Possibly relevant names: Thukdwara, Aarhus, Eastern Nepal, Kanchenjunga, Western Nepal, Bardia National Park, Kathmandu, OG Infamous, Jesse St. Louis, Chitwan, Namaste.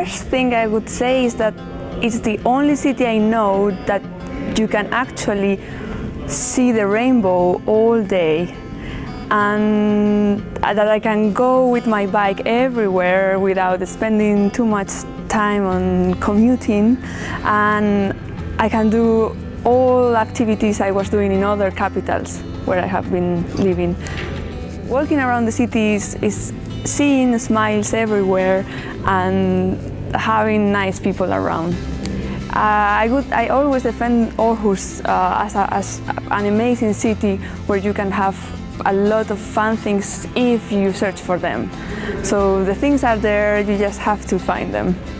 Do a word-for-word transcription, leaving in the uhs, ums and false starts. first thing I would say is that it's the only city I know that you can actually see the rainbow all day, and that I can go with my bike everywhere without spending too much time on commuting, and I can do all activities I was doing in other capitals where I have been living. Walking around the city is, is seeing smiles everywhere and having nice people around. Uh, I, would, I always defend Aarhus uh, as, a, as an amazing city where you can have a lot of fun things if you search for them. So the things are there, you just have to find them.